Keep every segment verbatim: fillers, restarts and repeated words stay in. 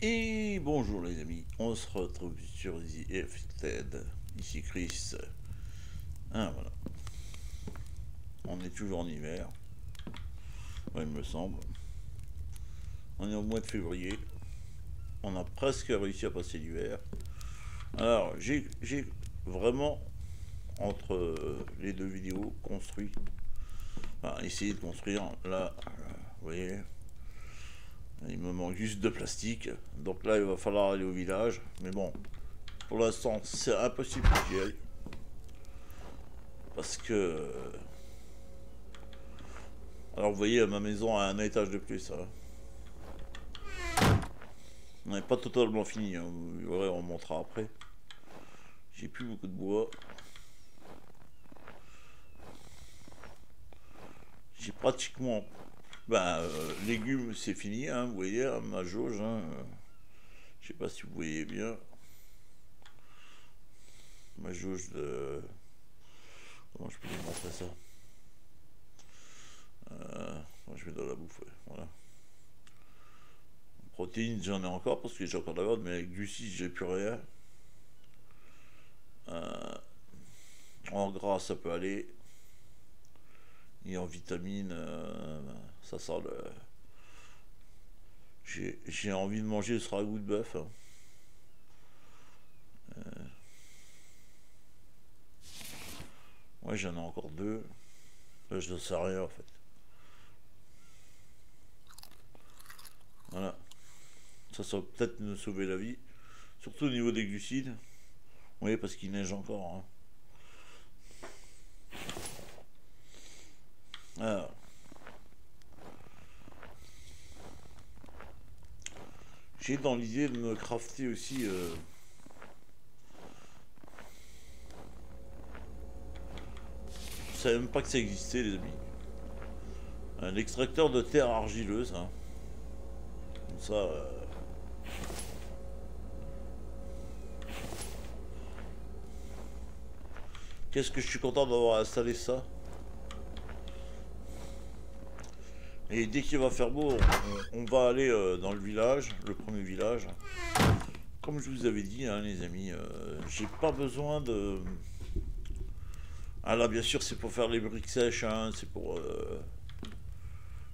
Et bonjour les amis, on se retrouve sur The Infected, ici Chris. Ah voilà, on est toujours en hiver, ouais, il me semble. On est au mois de février, on a presque réussi à passer l'hiver. Alors j'ai vraiment, entre les deux vidéos, construit, enfin, essayé de construire, là, vous voyez, il me manque juste de plastique, donc là il va falloir aller au village, mais bon, pour l'instant c'est impossible que j'y aille, parce que, alors vous voyez ma maison a un étage de plus, hein. On n'est pas totalement fini, hein. Ouais, on montera après, j'ai plus beaucoup de bois, j'ai pratiquement... Ben, euh, légumes, c'est fini, hein, vous voyez, hein, ma jauge, hein, euh, je sais pas si vous voyez bien, ma jauge de... Comment je peux vous montrer ça, euh, moi, je vais dans la bouffe, ouais, voilà. Protéines, j'en ai encore, parce que j'ai encore de la viande, mais avec glucides, j'ai plus rien. Euh, en gras, ça peut aller. Et en vitamine, euh, ça sent le... J'ai envie de manger ce ragoût de bœuf. Hein. Euh... Ouais, j'en ai encore deux. Là, je ne sais rien en fait. Voilà. Ça, ça va peut-être nous sauver la vie. Surtout au niveau des glucides. Oui, parce qu'il neige encore. Hein. Alors, j'ai dans l'idée de me crafter aussi euh, je savais même pas que ça existait les amis, un extracteur de terre argileuse, hein. Comme ça euh, qu'est-ce que je suis content d'avoir installé ça. Et dès qu'il va faire beau, on, on va aller euh, dans le village, le premier village. Comme je vous avais dit, hein, les amis, euh, j'ai pas besoin de... Ah là, bien sûr, c'est pour faire les briques sèches, hein, c'est pour... Euh...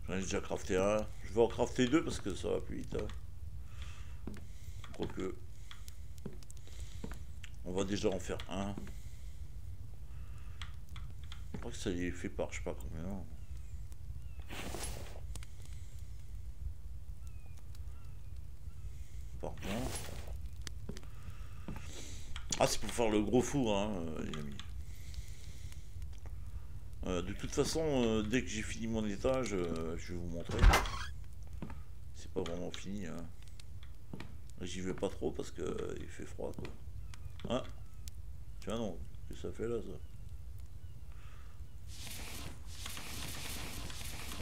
J'en ai déjà crafté un. Je vais en crafter deux parce que ça va plus vite. Hein. Quoique... On va déjà en faire un. Je crois que ça y est fait par, je sais pas combien... Ah, c'est pour faire le gros four, hein, les amis. Euh, de toute façon, euh, dès que j'ai fini mon étage, euh, je vais vous montrer. C'est pas vraiment fini. Hein. J'y vais pas trop parce que euh, il fait froid, quoi. Ah, tiens non, qu'est-ce que ça fait là, ça?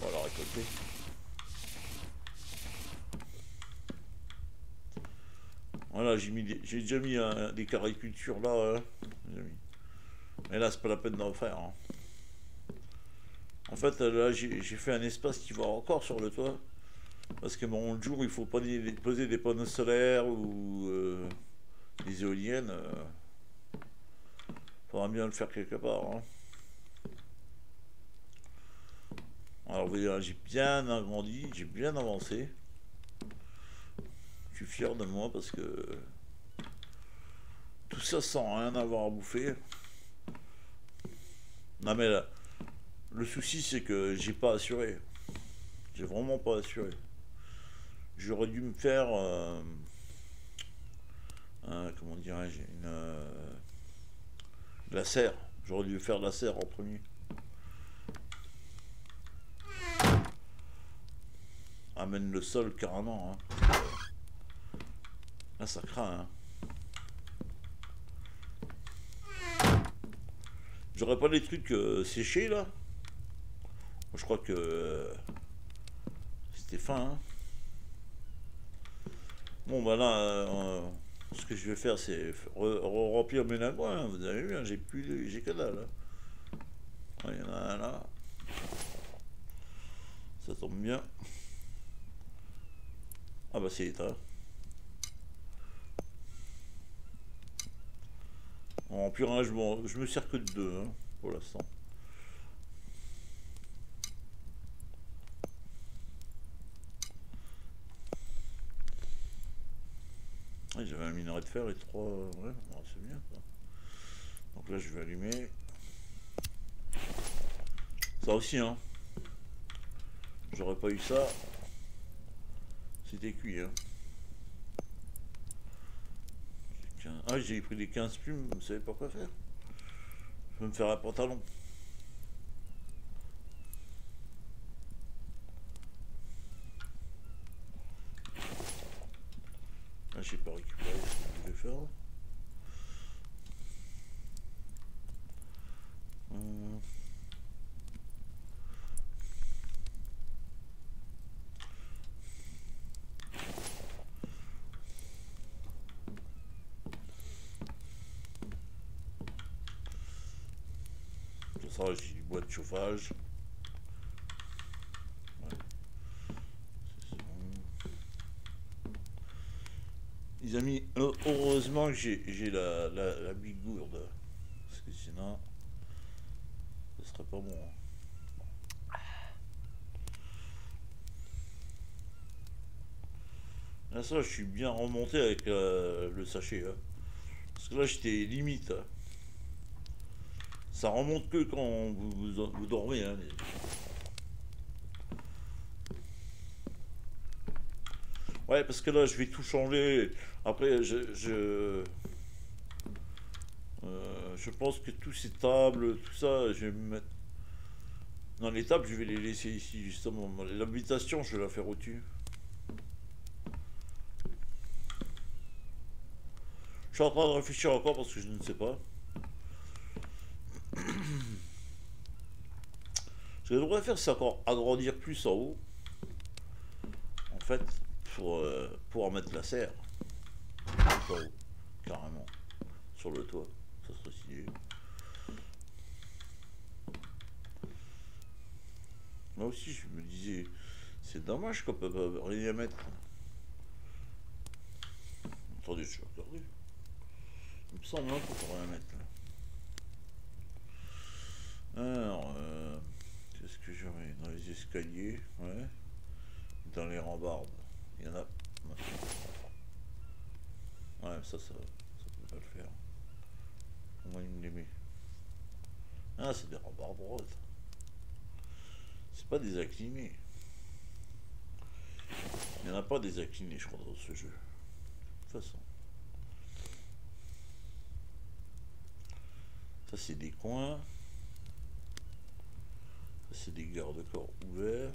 On va la récolter. Voilà, j'ai déjà mis euh, des carrés de culture là, euh, mais là c'est pas la peine d'en faire. Hein. En fait, là j'ai fait un espace qui va encore sur le toit, parce que bon, le jour il faut pas poser des panneaux solaires ou euh, des éoliennes, euh, faudra bien le faire quelque part. Hein. Alors vous voyez, j'ai bien agrandi, j'ai bien avancé. Je suis fier de moi parce que tout ça sans rien avoir à bouffer. Non mais là, le souci c'est que j'ai pas assuré. J'ai vraiment pas assuré. J'aurais dû me faire euh, euh, comment dirais-je, une euh, la serre. J'aurais dû faire la serre en premier. Amène le sol carrément. Hein. Ah, ça craint, hein. J'aurais pas des trucs euh, séchés là. Je crois que euh, c'était fin, hein. Bon bah là euh, ce que je vais faire c'est remplir mes lagoins, hein. Vous avez vu, hein, j'ai plus j'ai que dalle, hein. Il y en a un là, ça tombe bien. Ah bah c'est éteint. puis hein, je, bon, je me sers que de deux hein, pour l'instant. Ouais, j'avais un minerai de fer et trois. Ouais, ouais c'est bien ça. Donc là je vais allumer. Ça aussi hein. J'aurais pas eu ça. C'était cuit hein. Ah, j'ai pris les quinze plumes, vous savez pas quoi faire. Je peux me faire un pantalon. Ah, j'ai pas récupéré ce que je voulais faire. Hum. Ça, j'ai du bois de chauffage. Ouais. Les amis, heureusement que j'ai la, la, la big gourde. Parce que sinon, ce serait pas bon. Là, ça, je suis bien remonté avec euh, le sachet. Hein. Parce que là, j'étais limite. Ça remonte que quand vous, vous, vous dormez. Hein. Ouais, parce que là, je vais tout changer. Après, je... Je, euh, je pense que tous ces tables, tout ça, je vais me mettre... Non, les tables, je vais les laisser ici, justement. L'habitation, je vais la faire au-dessus. Je suis en train de réfléchir encore parce que je ne sais pas. Ce que je devrais faire, c'est encore agrandir plus en haut, en fait, pour euh, pouvoir mettre la serre, en haut, carrément, sur le toit, ça serait stylé. Là aussi, je me disais, c'est dommage qu'on peut pas rien mettre. Attendez, je vais regarder. Il me semble qu'on peut rien mettre. Alors, euh, qu'est-ce que je mets dans les escaliers, ouais, dans les rambardes, il y en a. Ouais, ça, ça, ça peut pas le faire. Comment il me les met? Ah, c'est des rambardes roses. C'est pas des inclinés. Il n'y en a pas des inclinés, je crois, dans ce jeu. De toute façon. Ça, c'est des coins. C'est des garde-corps ouverts.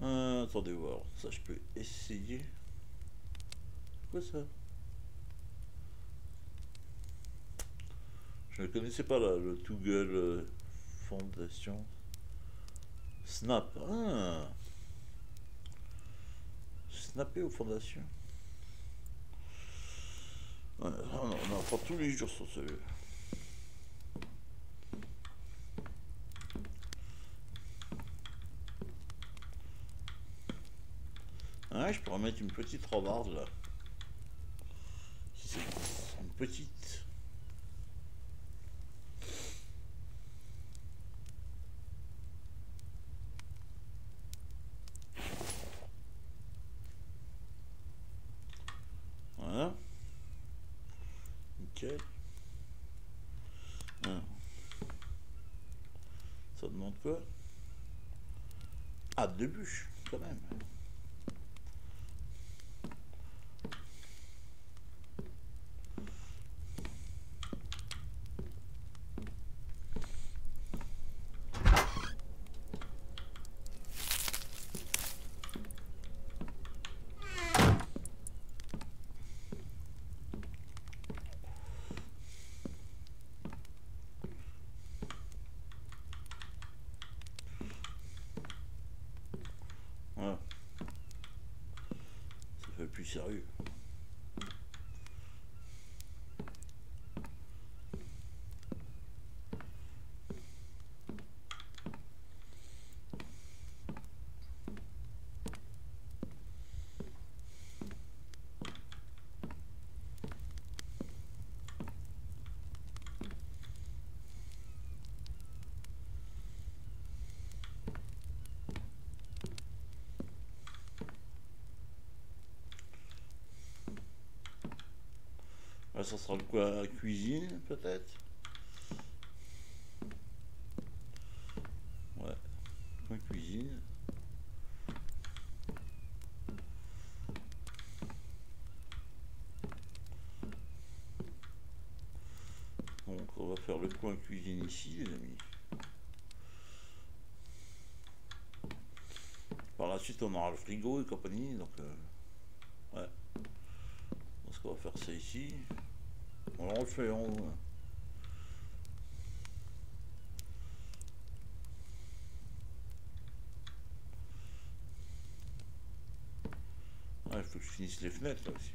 Euh, attendez voir, ça je peux essayer. Quoi ça? Je ne connaissais pas là, le Toggle euh, Fondation Snap. Ah. Snapper aux fondations. Ouais, on en prend tous les jours sur celui-là. Ouais, je pourrais mettre une petite rambarde là. Une petite. Voilà. Nickel. Ah. Ça demande quoi? Ah, deux bûches, quand même. Sérieux. Ah, ça sera le quoi, cuisine peut-être. Ouais, coin cuisine. Donc on va faire le coin cuisine ici les amis. Par la suite on aura le frigo et compagnie, donc euh, ouais. Parce qu'on va faire ça ici. Alors on le fait en haut. Ouais, il faut que je finisse les fenêtres là aussi.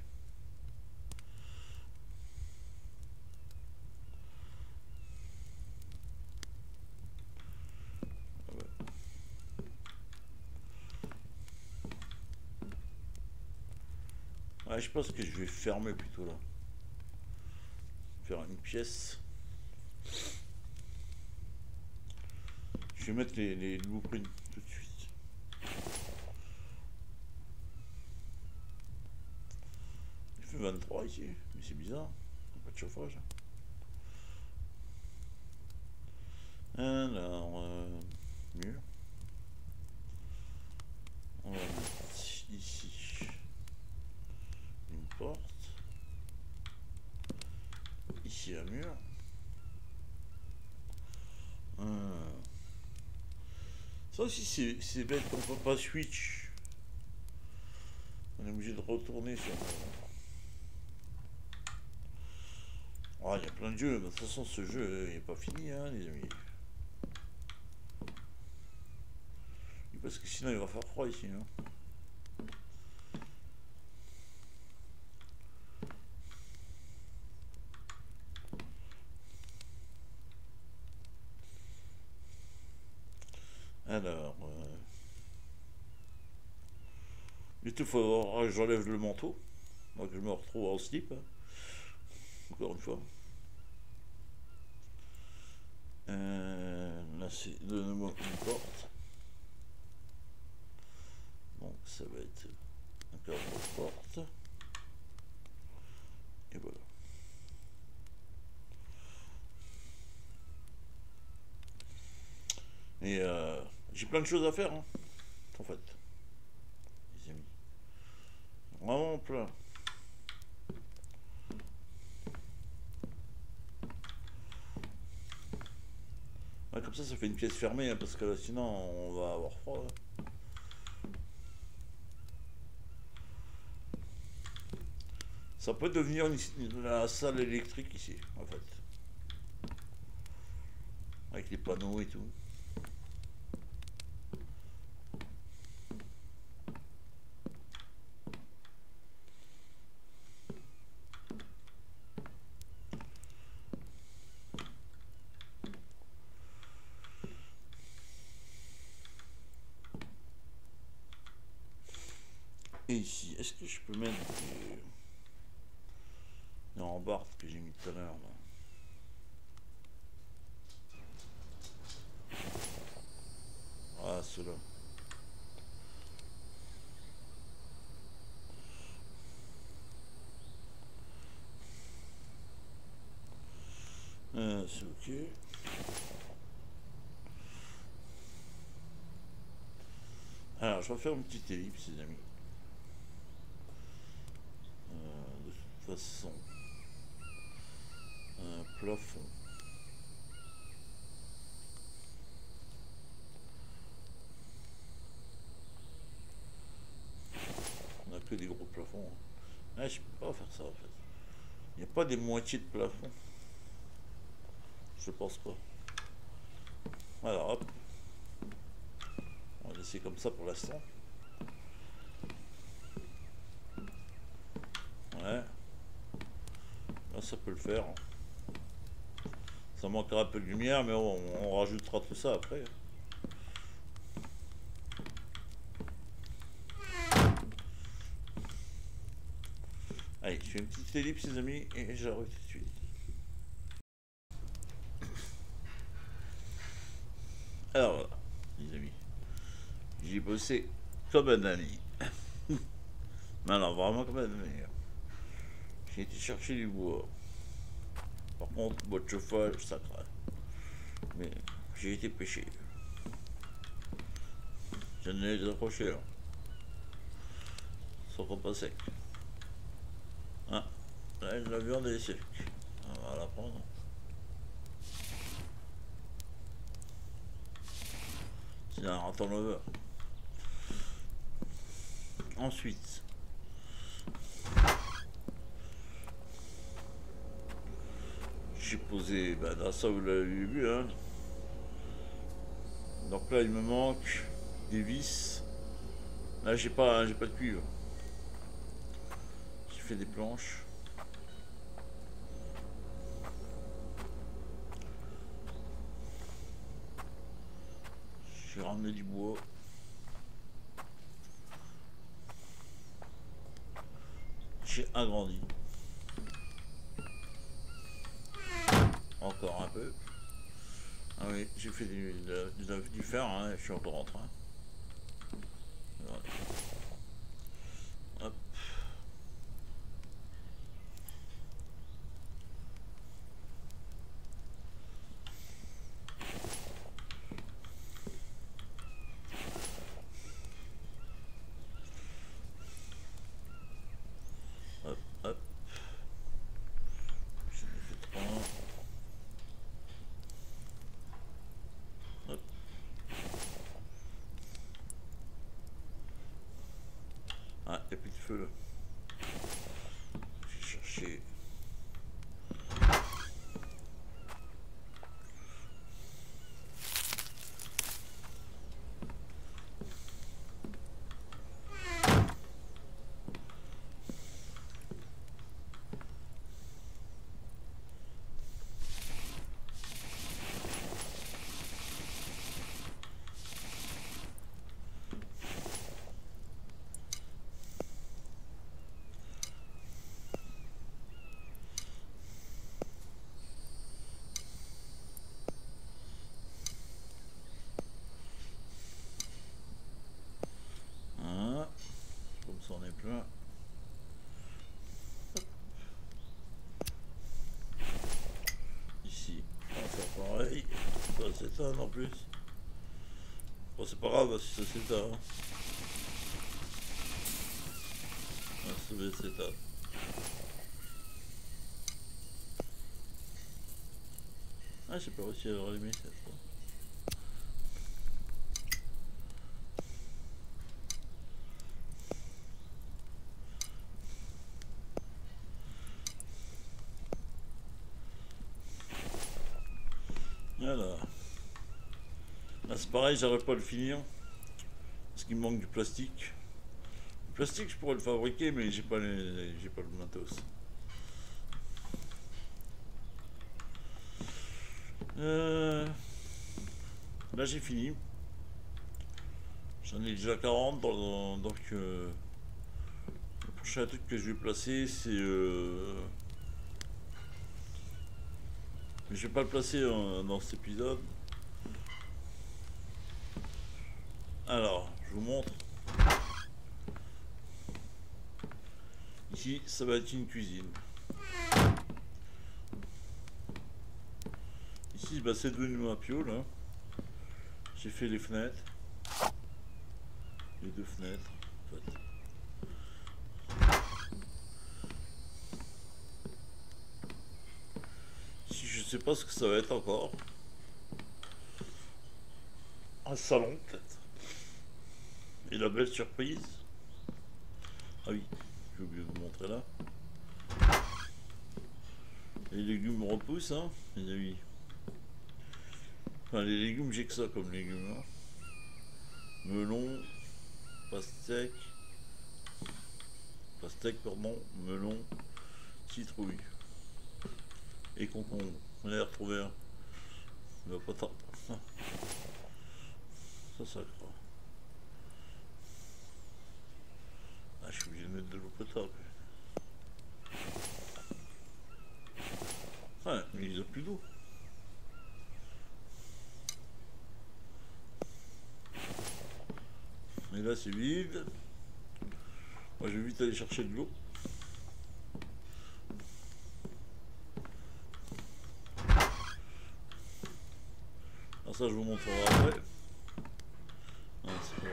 Ah, je pense que je vais fermer plutôt là. Faire une pièce. Je vais mettre les, les blueprints tout de suite. Il fait vingt-trois ici, mais c'est bizarre. Pas de chauffage. Alors, euh, mur. On va mettre ici. Porte. Ici un mur. Hum. Ça aussi c'est bête, on peut pas switch. On est obligé de retourner sur. Oh, il y a plein de jeux, mais de toute façon ce jeu il n'est pas fini hein, les amis. Parce que sinon il va faire froid ici. Hein. Alors, euh... du tout, faut que j'enlève le manteau, moi que je me retrouve en slip, hein. Encore une fois. Euh, là, c'est de nouveau une porte. Donc, ça va être encore une porte. Et voilà. Et euh, j'ai plein de choses à faire, hein, en fait, les amis. Vraiment plein. Ouais, comme ça, ça fait une pièce fermée, hein, parce que là, sinon, on va avoir froid. Hein. Ça peut devenir une, la salle électrique ici, en fait. Avec les panneaux et tout. Ici, est-ce que je peux mettre des rambardes que j'ai mis tout à l'heure? Ah, ceux-là. Ah, c'est ok. Alors, je vais faire une petite ellipse, les amis. Façon un plafond on a que des gros plafonds hein. Ah, je peux pas faire ça en fait, il n'y a pas des moitiés de plafond, je pense pas. Alors hop, on va laisser comme ça pour l'instant. Ouais, ça peut le faire, ça manquera un peu de lumière mais on, on rajoutera tout ça après. Allez, je fais une petite ellipse les amis et j'arrête tout de suite. Alors voilà les amis, j'ai bossé comme un ami. Mais alors vraiment comme un ami. J'ai été chercher du bois. Par contre, bois de chauffage, ça craint. Mais j'ai été pêché. J'en ai décroché là. Ils sont encore pas secs. Ah, là, la viande est sec. On va la prendre. C'est un turnover. Ensuite, j'ai posé, ben dans ça vous l'avez vu, hein. Donc là il me manque des vis. Là j'ai pas, hein, j'ai pas de cuivre. J'ai fait des planches. J'ai ramené du bois. J'ai agrandi. Encore un peu. Ah oui, j'ai fait du, de, de, du fer, hein, je suis encore en train. Hop. On est plein. Ici, on va faire pareil. Ça s'éteint en plus. Bon, c'est pas grave si ça s'éteint. Hein. Ça va s'éteindre. Ah, j'ai pas réussi à rallumer cette fois. Pareil, j'arrive pas à le finir parce qu'il me manque du plastique. Le plastique, je pourrais le fabriquer, mais j'ai pas les, j'ai pas le matos. Euh, là, j'ai fini. J'en ai déjà quarante, dans, donc euh, le prochain truc que je vais placer, c'est. Euh, je vais pas le placer en, dans cet épisode. Alors, je vous montre. Ici, ça va être une cuisine. Ici, bah, c'est devenu ma piole. Hein. J'ai fait les fenêtres. Les deux fenêtres, en fait. Ici, je ne sais pas ce que ça va être encore. Un salon, peut-être. Et la belle surprise, ah oui, j'ai oublié de vous montrer là. Les légumes repoussent, hein, les amis. Enfin, les légumes, j'ai que ça comme légumes. Hein. Melon, pastèque, pastèque, pardon, melon, citrouille et concombre. On l'a retrouvé un. Il va pas tarder. Ça, ça croit. Ah, je suis obligé de mettre de l'eau potable. Ouais, mais ils ont plus d'eau. Et là c'est vide. Moi je vais vite aller chercher de l'eau. Alors ça je vous montrerai après. Ah, c'est pour,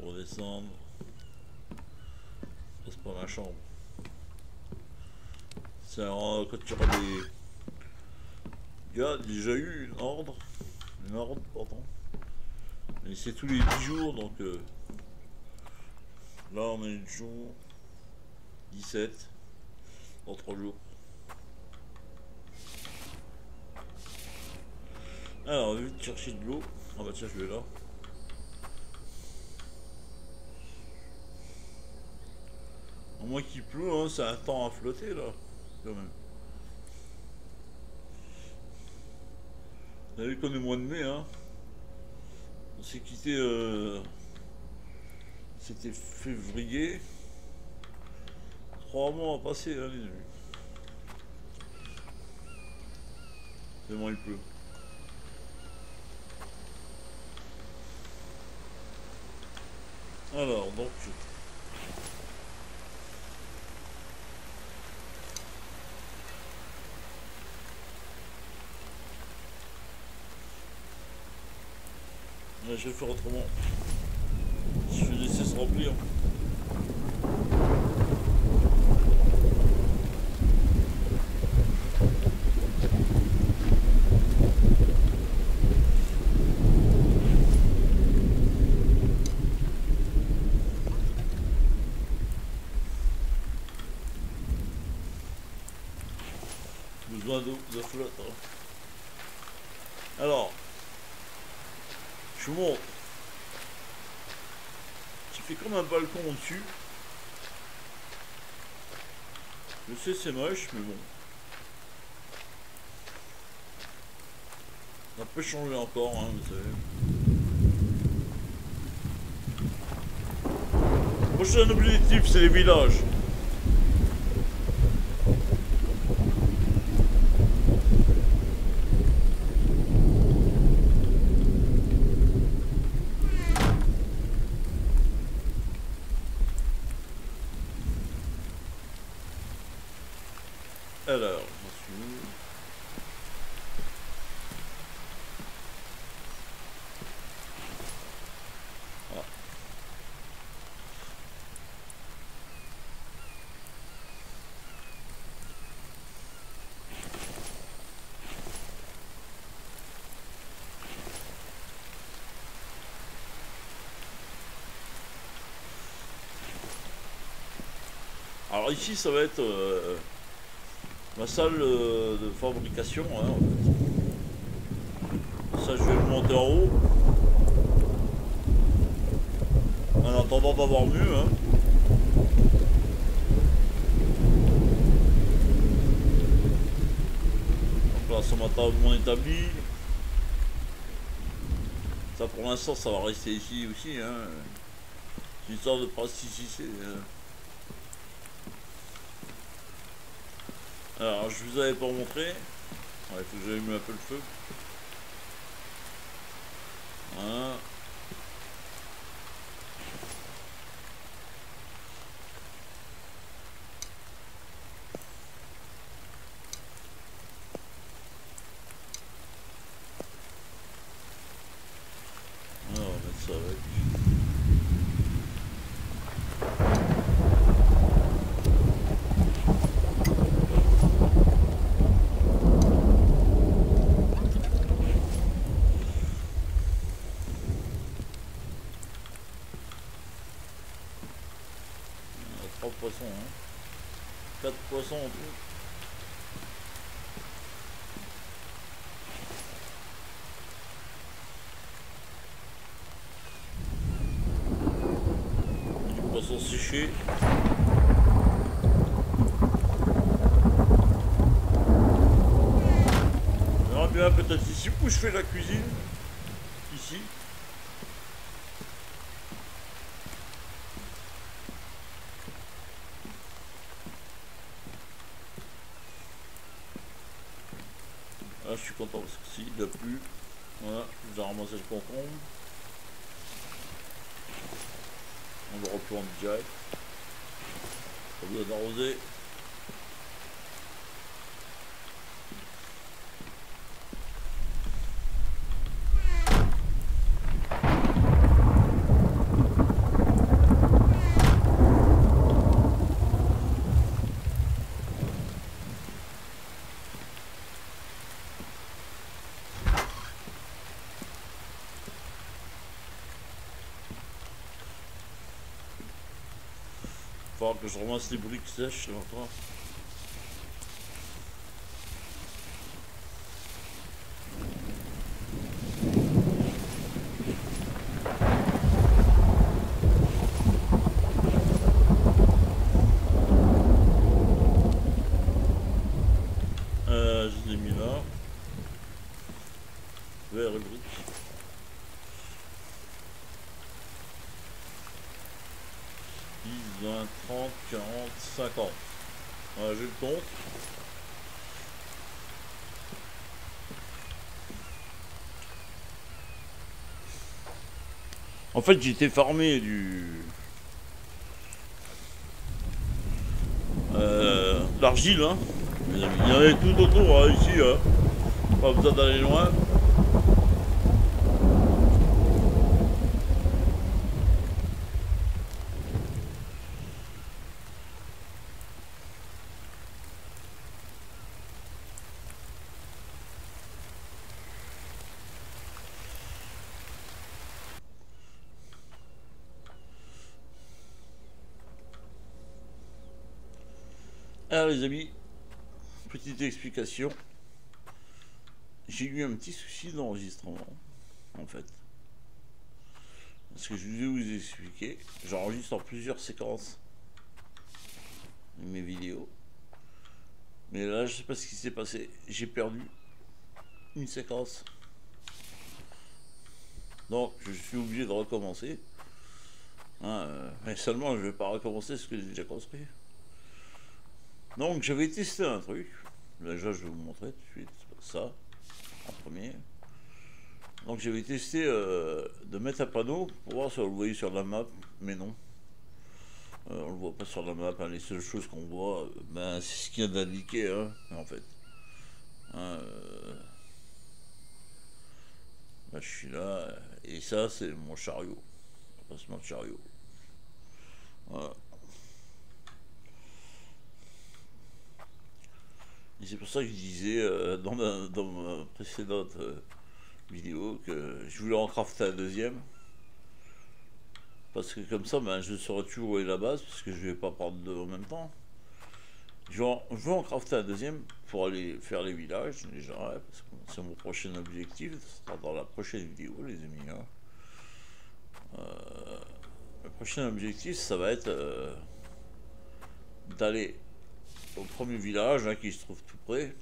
pour redescendre. C'est pas ma chambre. C'est quand tu auras des... Il y a déjà eu une ordre. Une ordre, pardon. Mais c'est tous les dix jours, donc... Euh, là on est le jour dix-sept. Dans trois jours. Alors, on va vite chercher de l'eau. Ah bah tiens, je vais là. À moins qu'il pleut, hein, c'est un temps à flotter là, quand même. Vous avez vu qu'on est mois de mai, hein. On s'est quitté... Euh... C'était février. Trois mois à passer, hein, les amis. Tellement il pleut. Alors, donc... Là, je vais faire autrement. Je vais laisser se remplir. De flotte. Alors, je vous montre. J'ai fait comme un balcon au-dessus. Je sais, c'est moche, mais bon. Ça peut changer encore, hein, vous savez. Prochain objectif, c'est les villages. Alors, ah. Alors ici ça va être euh... ma salle de fabrication, hein, en fait. Ça je vais le monter en haut en attendant d'avoir mieux, hein. Donc là c'est ma table mon établi. Ça pour l'instant ça va rester ici aussi, hein. C'est une sorte de plasticité. Alors je vous avais pas montré, ouais, il faut que j'allume un peu le feu. Voilà. Alors on va mettre ça avec. Poisson en plus. Du poisson séché. On verra bien peut-être ici où je fais la cuisine. Ici. Je suis content parce que si il a plu, voilà, j'ai ramassé le concombre, on le replante direct, ça vous a arrosé. falloir que je relance les bruits qui sèchent, l'entends. Cinquante. Voilà, j'ai le compte. En fait, j'étais farmé du euh, l'argile, hein. Il y en avait tout autour, hein, ici, hein. Pas besoin d'aller loin. Alors les amis, petite explication, j'ai eu un petit souci d'enregistrement en fait, parce que je vais vous expliquer, j'enregistre en plusieurs séquences mes vidéos, mais là je sais pas ce qui s'est passé, j'ai perdu une séquence, donc je suis obligé de recommencer, hein, euh, mais seulement je vais pas recommencer ce que j'ai déjà construit. Donc j'avais testé un truc, déjà je vais vous montrer tout de suite ça en premier. Donc j'avais testé euh, de mettre un panneau pour voir si on le voyait sur la map, mais non. Euh, on le voit pas sur la map, hein. Les seules choses qu'on voit, euh, ben, c'est ce qu'il y a d'indiqué, hein, en fait. Hein, euh... Là je suis là, et ça c'est mon chariot, l'emplacement de chariot. Voilà. C'est pour ça que je disais euh, dans, ma, dans ma précédente euh, vidéo que je voulais en crafter un deuxième. Parce que comme ça, ben, je saurais toujours où est la base, parce que je vais pas prendre deux en même temps. Je vais en, je vais en crafter un deuxième pour aller faire les villages, déjà, ouais, parce que c'est mon prochain objectif, ce sera dans la prochaine vidéo, les amis. Hein. Euh, le prochain objectif, ça va être euh, d'aller au premier village, hein, qui se trouve tout près,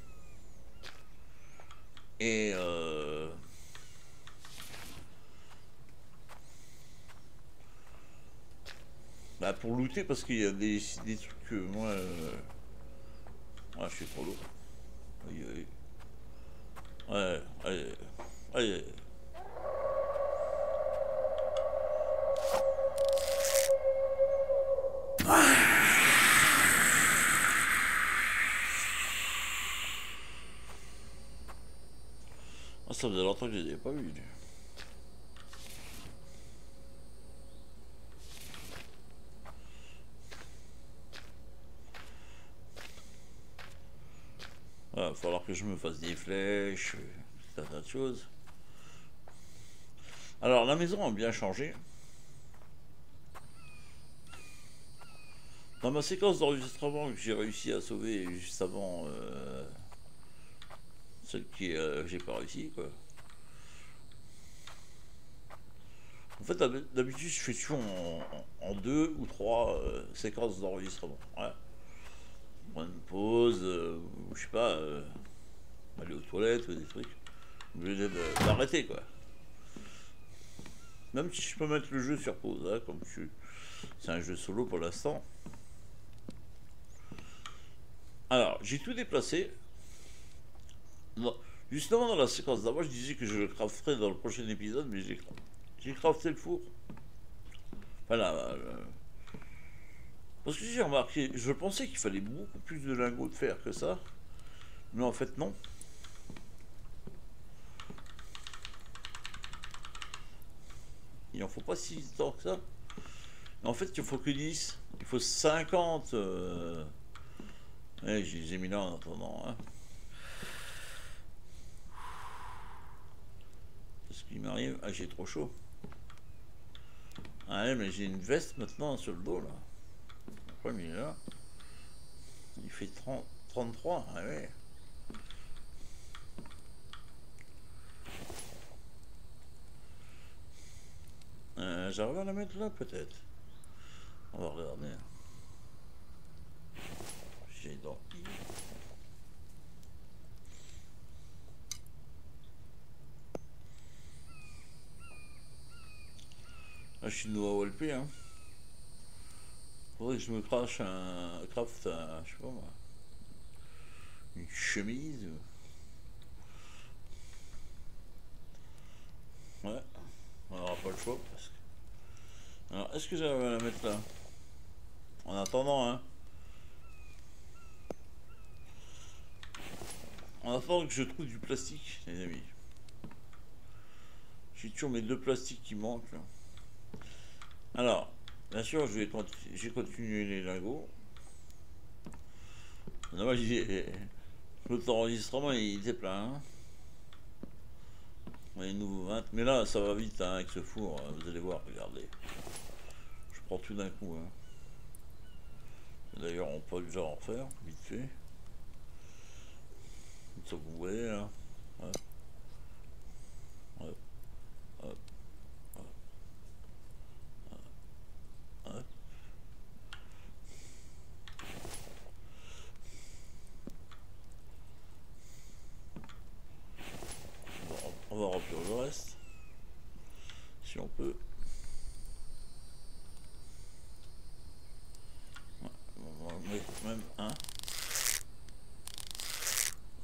et euh, bah pour looter, parce qu'il y a des, des trucs que moi euh, ouais, je suis trop lourd. Aïe, aïe. Ouais, aïe, aïe, aïe. Ça faisait longtemps que je n'avais pas vu. Voilà, il va falloir que je me fasse des flèches, tout un tas de choses. Alors la maison a bien changé. Dans ma séquence d'enregistrement que j'ai réussi à sauver juste avant... Euh celle qui euh, j'ai pas réussi, quoi. En fait, d'habitude je fais toujours en, en deux ou trois euh, séquences d'enregistrement, ouais. Prendre une pause, euh, je sais pas, euh, aller aux toilettes ou des trucs, obligé d'arrêter, quoi. Même si je peux mettre le jeu sur pause, hein, comme je c'est un jeu solo pour l'instant. Alors j'ai tout déplacé. Non. Justement dans la séquence d'avant, je disais que je le crafterais dans le prochain épisode, mais j'ai j'ai crafté le four. Voilà. Parce que j'ai remarqué, je pensais qu'il fallait beaucoup plus de lingots de fer que ça, mais en fait non. Il en faut pas si tant que ça. En fait, il faut que dix. Il faut cinquante. Euh... Ouais, je les ai mis là en attendant. Hein. Il m'arrive, ah, j'ai trop chaud. Ah ouais, mais j'ai une veste maintenant sur le dos là. premier là, il fait trente, trente-trois, hein, ouais. Euh, j'arrive à la mettre là peut-être. On va regarder. J'ai dans. Là, je suis nouveau à O L P, hein. Faudrait que je me crache un craft, un, je sais pas moi, une chemise. Ouais, on n'aura pas le choix parce que. Alors, est-ce que j'arrive à la mettre là? En attendant, hein. En attendant que je trouve du plastique, les amis. J'ai toujours mes deux plastiques qui manquent là. Alors, bien sûr, je vais j'ai continué les lingots. L'autre enregistrement, il était plein. Hein. On a les nouveaux vingt. Mais là, ça va vite hein, avec ce four. Vous allez voir, regardez. Je prends tout d'un coup. Hein. D'ailleurs, on peut déjà en faire, vite fait. Ça vous voyez là. Ouais. Ouais. Hop. On va remplir le reste, si on peut. Ouais, on va en mettre même un. Là,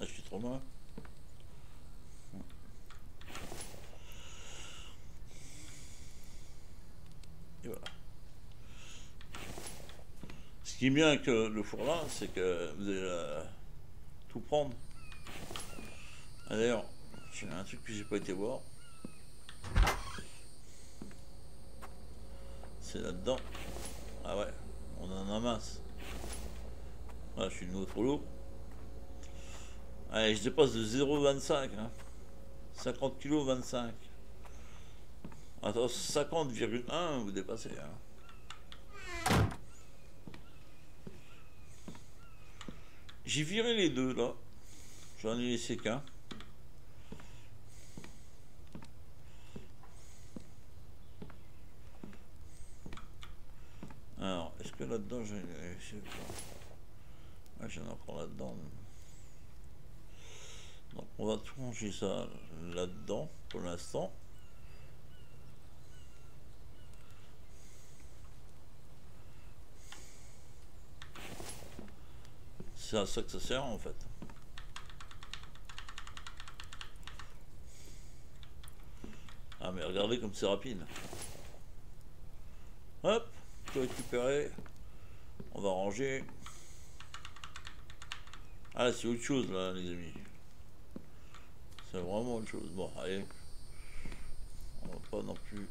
je suis trop mal. Et voilà. Ce qui est bien que le four là, c'est que vous allez euh, tout prendre. Ah, d'ailleurs. J'ai un truc que j'ai pas été voir. C'est là-dedans. Ah ouais, on en amasse. Ah, je suis nouveau trop lourd. Allez, je dépasse de zéro virgule vingt-cinq. Hein. cinquante kilos, vingt-cinq. Attends, cinquante virgule un, vous dépassez. Hein. J'ai viré les deux là. J'en ai laissé qu'un. Alors, est-ce que là-dedans j'ai réussi? Ah, j'en ai encore là-dedans. Donc, on va tout ranger ça là-dedans pour l'instant. C'est à ça que ça sert en fait. Ah, mais regardez comme c'est rapide. Hop! Récupérer, on va ranger. Ah, c'est autre chose là, les amis. C'est vraiment autre chose. Bon, allez, on va pas non plus.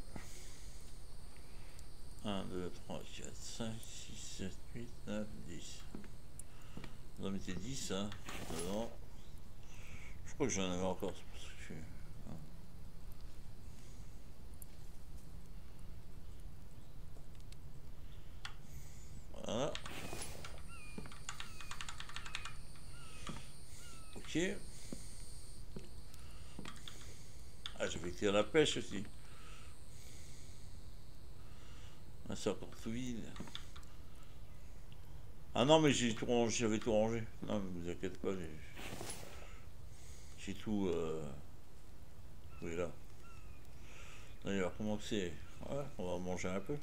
un, deux, trois, quatre, cinq, six, sept, huit, neuf, dix. Vous en mettez dix, hein, dedans. Je crois que j'en avais encore. Voilà. Ok. Ah, j'avais été à la pêche aussi. Ah, c'est encore tout vide. Ah non, mais j'ai tout rangé, j'avais tout rangé. Non, mais vous inquiétez pas, j'ai tout. Euh... Oui, là. D'ailleurs, comment c'est? Ouais, on va manger un peu.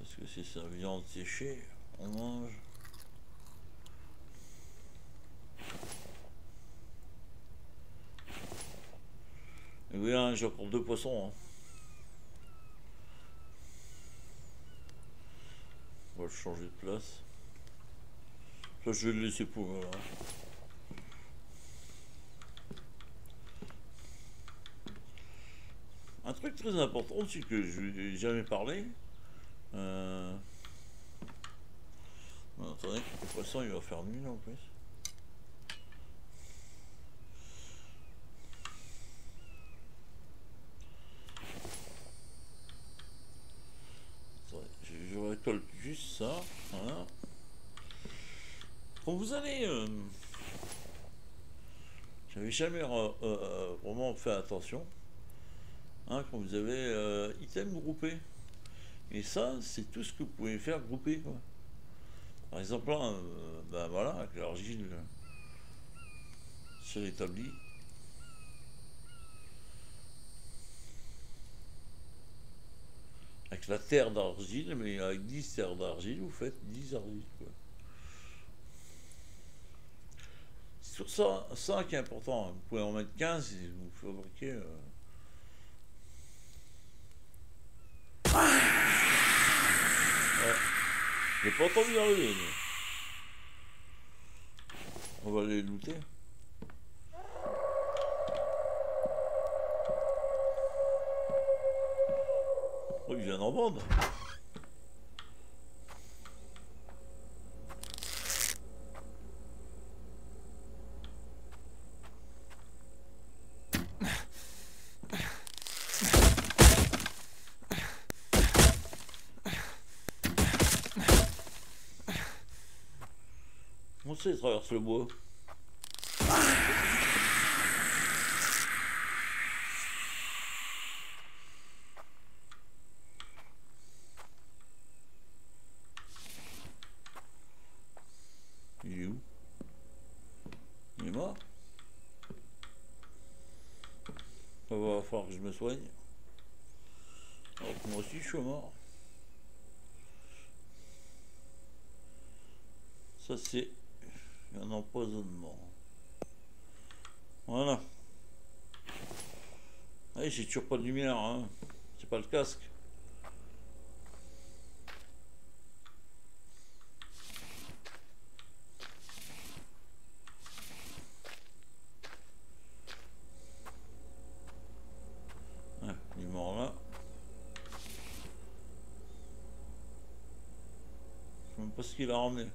Est-ce que c'est sa viande séchée? On mange. Et oui, hein, j'ai encore deux poissons. Hein. On va le changer de place. Ça, je vais le laisser pour. Voilà. Un truc très important aussi que je n'ai jamais parlé. Euh... Bon, attendez, le poisson il va faire nul en plus. Quand vous allez... Euh, J'avais jamais euh, euh, vraiment fait attention. Hein, quand vous avez euh, item groupé. Et ça, c'est tout ce que vous pouvez faire grouper. Quoi. Par exemple, là, euh, ben voilà, avec l'argile se rétablit. Avec la terre d'argile, mais avec dix terres d'argile, vous faites dix argiles. C'est tout ça, ça qui est important. Vous pouvez en mettre quinze et vous fabriquez. Euh... Ouais. J'ai pas entendu arriver. Mais... On va les looter. Oh, il vient en bande. On sait, il traverse le bois. Je me soigne. Alors que moi aussi je suis mort. Ça c'est un empoisonnement. Voilà. Allez, j'ai toujours pas de lumière, hein. C'est pas le casque. Qu'il a emmené.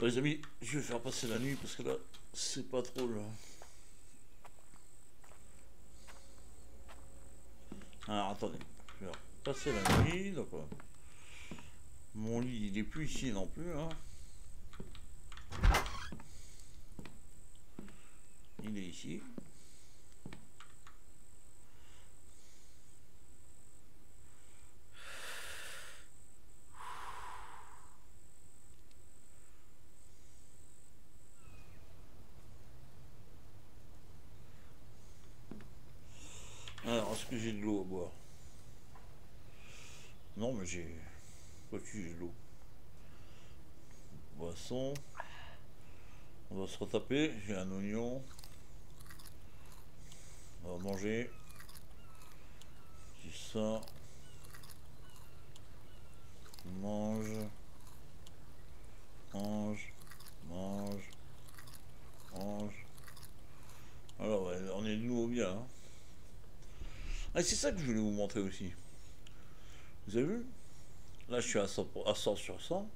Les amis, je vais faire passer la nuit parce que là, c'est pas trop là. Alors attendez, je vais passer la nuit. Donc, euh, mon lit, il est plus ici non plus. Hein. Il est ici. Alors, est-ce que j'ai de l'eau à boire? Non, mais j'ai... Quoi que j'ai de l'eau. Boisson. On va se retaper. J'ai un oignon. On va manger. C'est ça. Mange. Mange. Mange. Mange. Alors, ouais, on est de nouveau bien. Hein. Ah, c'est ça que je voulais vous montrer aussi. Vous avez vu? Là, je suis à cent sur cent.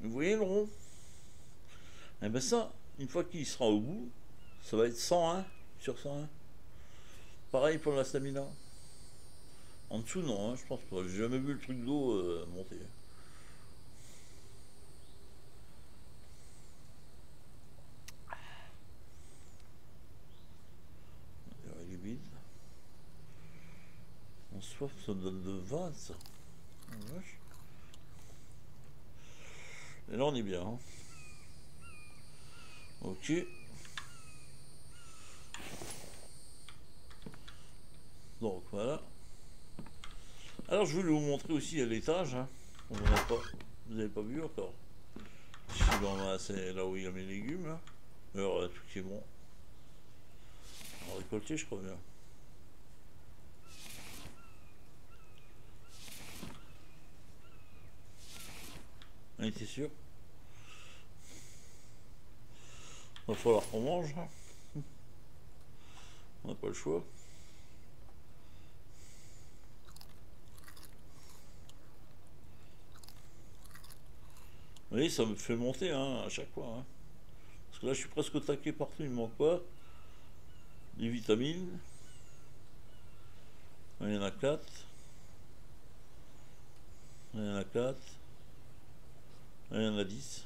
Vous voyez le rond? Eh bien ça, une fois qu'il sera au bout, ça va être cent un sur cent un. Pareil pour la stamina. En dessous, non, hein, je pense pas. J'ai jamais vu le truc d'eau euh, monter. Il est vide. En soif, ça donne de vingt, ça. Et là, on est bien. Hein. Ok. Donc voilà. Alors je voulais vous montrer aussi à l'étage. Hein. On en a pas. Vous n'avez pas vu encore. C'est là où il y a mes légumes. Hein. Alors tout est bon. On va récolter, je crois bien. On était sûr. Il va falloir qu'on mange. On n'a pas le choix. Vous voyez, ça me fait monter hein, à chaque fois. Hein. Parce que là, je suis presque au taquet partout, il me manque pas. les vitamines, il y en a quatre, il y en a quatre, il y en a dix.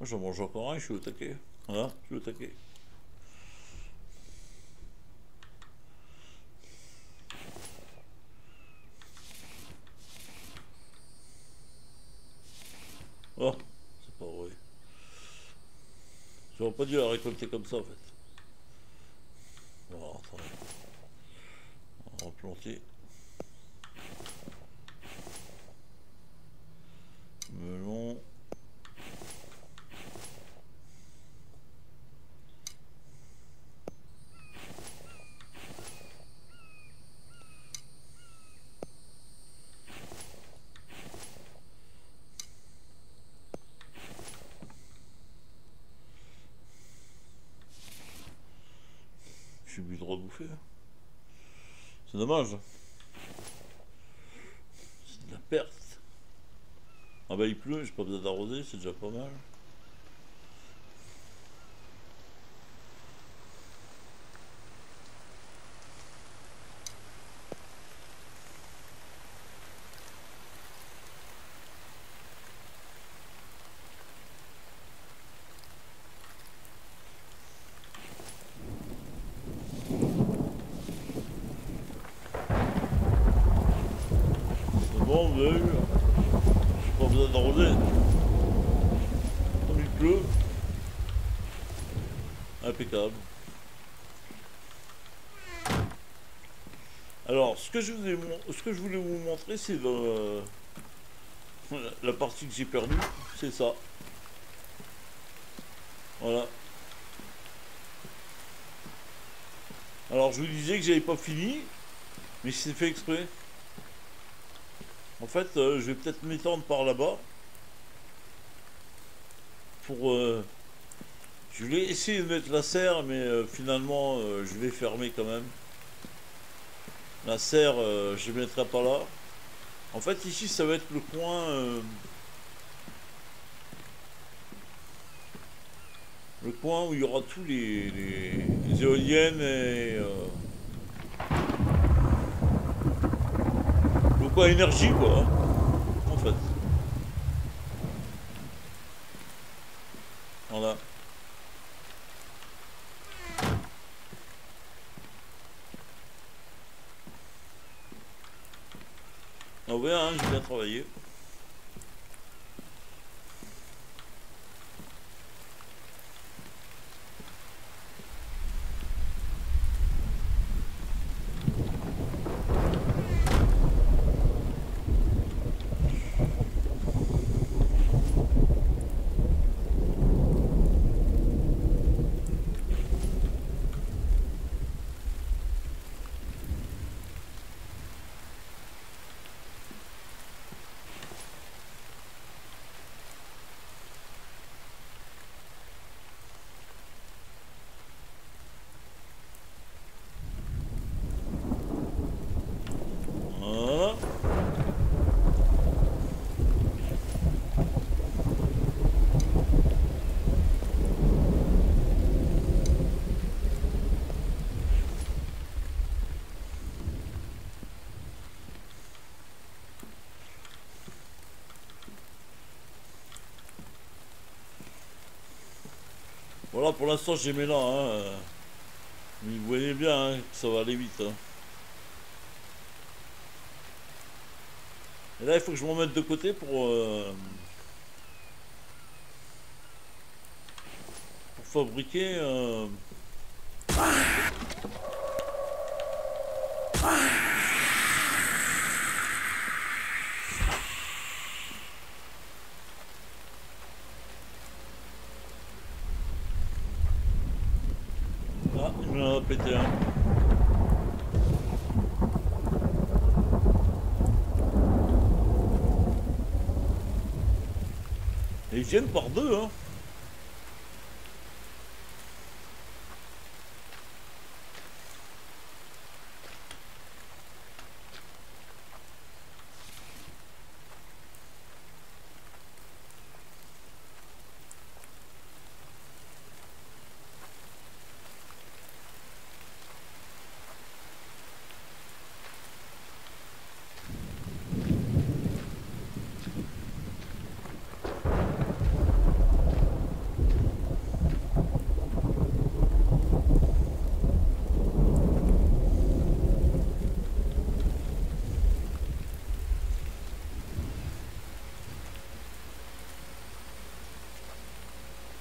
J'en mange encore un, je suis au taquet. Voilà, je suis au taquet. Oh, c'est pas vrai. J'aurais pas dû la récolter comme ça en fait. Bon, attendez. On va replanter. Melon. J'ai plus le droit de bouffer. C'est dommage. C'est de la perte. Ah bah il pleut, j'ai pas besoin d'arroser, c'est déjà pas mal. J'ai pas besoin d'arroser. Comme il pleut. Impeccable. Alors, ce que je, vous ai, ce que je voulais vous montrer, c'est la, la partie que j'ai perdue. C'est ça. Voilà. Alors, je vous disais que j'avais pas fini, mais c'est fait exprès. En fait, euh, je vais peut-être m'étendre par là-bas. Pour, euh, je voulais essayer de mettre la serre, mais euh, finalement, euh, je vais fermer quand même. La serre, euh, je ne mettrai pas là. En fait, ici, ça va être le coin... Euh, le coin où il y aura tous les, les, les éoliennes et... Euh, quoi, énergie quoi, en fait. Voilà. Ah ouais, hein, j'ai bien travaillé. Voilà, pour l'instant j'ai mis là, hein. Mais vous voyez bien hein, que ça va aller vite. Hein. Et là il faut que je m'en mette de côté pour, euh, pour fabriquer... Euh, pété un. Et ils viennent par deux, hein.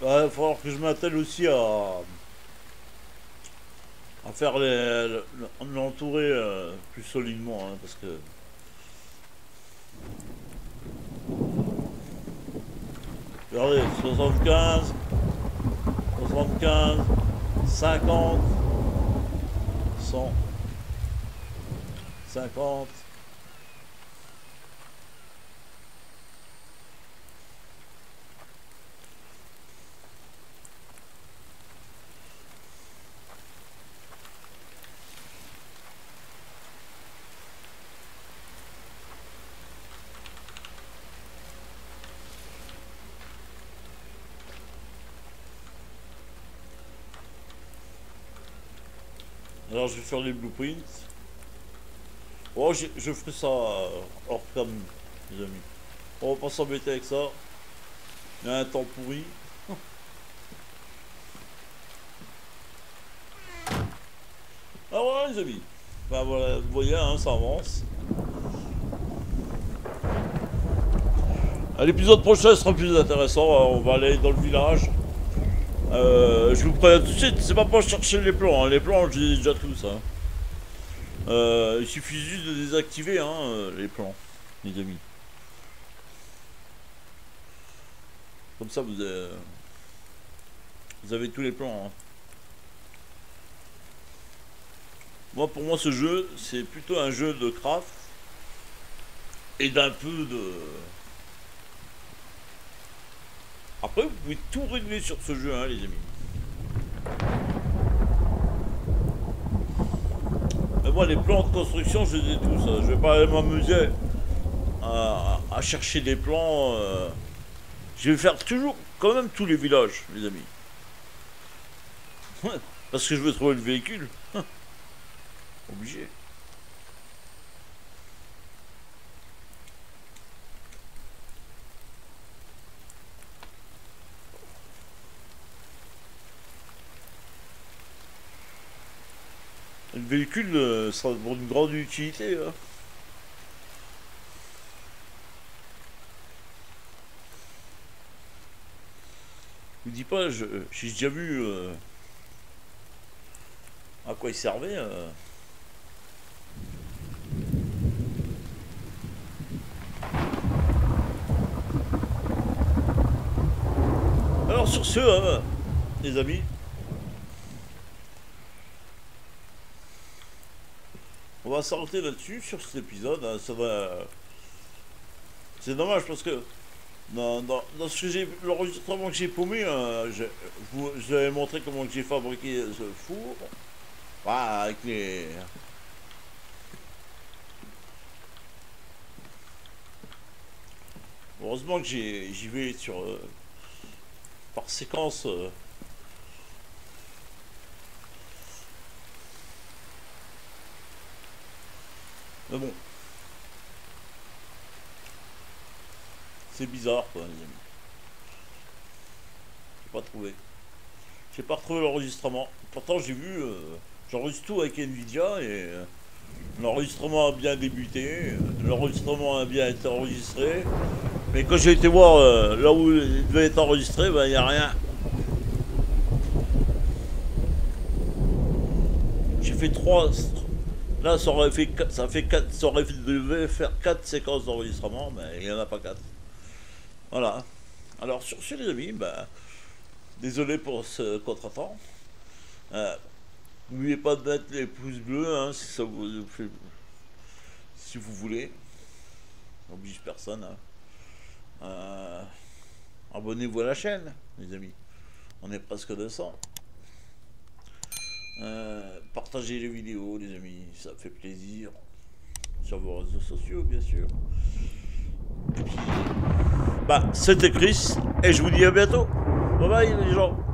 Bah, il va falloir que je m'attelle aussi à, à faire les, l'entourer euh, plus solidement, hein, parce que... Regardez, soixante-quinze, soixante-quinze, cinquante, cent, cinquante. Alors je vais faire les blueprints. Oh, je ferai ça hors cam, les amis. On va pas s'embêter avec ça. Il y a un temps pourri. Ah voilà les amis. Ben voilà, vous voyez, hein, ça avance. À l'épisode prochain, ce sera plus intéressant. On va aller dans le village. Euh, je vous préviens tout de suite, c'est pas pour chercher les plans, hein. Les plans je les ai déjà tous. Hein. Euh, il suffit juste de désactiver hein, les plans, les amis. Comme ça vous avez, vous avez tous les plans. Hein. Moi pour moi ce jeu c'est plutôt un jeu de craft et d'un peu de... Après, vous pouvez tout régler sur ce jeu, hein, les amis. Mais moi, les plans de construction, je les ai tous. Hein. Je vais pas m'amuser à, à chercher des plans. Euh... Je vais faire toujours, quand même, tous les villages, les amis. Ouais, parce que je veux trouver le véhicule. Hein. Obligé. Le véhicule euh, sera pour une grande utilité. Hein. Je vous dis pas, j'ai déjà vu euh, à quoi il servait. Euh. Alors sur ce, hein, les amis. On va s'arrêter là-dessus, sur cet épisode, hein, ça va... C'est dommage parce que dans, dans, dans ce que j'ai... l'enregistrement que j'ai paumé, euh, je, vous, je vous avais montré comment j'ai fabriqué ce four. Bah, avec les... Heureusement que j'y vais sur... Euh, par séquence... Euh, Mais bon, c'est bizarre quoi les amis, j'ai pas trouvé, j'ai pas retrouvé l'enregistrement, pourtant j'ai vu, euh, j'enregistre tout avec Nvidia et euh, l'enregistrement a bien débuté, l'enregistrement a bien été enregistré, mais quand j'ai été voir euh, là où il devait être enregistré, il ben, n'y a rien. J'ai fait trois... Là, ça aurait fait quatre, ça fait quatre, ça aurait fait, devait faire quatre séquences d'enregistrement, mais il n'y en a pas quatre. Voilà. Alors sur ce, les amis, bah, désolé pour ce contretemps. Euh, N'oubliez pas de mettre les pouces bleus, hein, si ça vous fait, si vous voulez. N'oblige personne. Hein. Euh, Abonnez-vous à la chaîne, les amis. On est presque deux cents. Euh, partagez les vidéos les amis, ça fait plaisir, sur vos réseaux sociaux bien sûr. Et puis, bah c'était Chris et je vous dis à bientôt, bye bye les gens.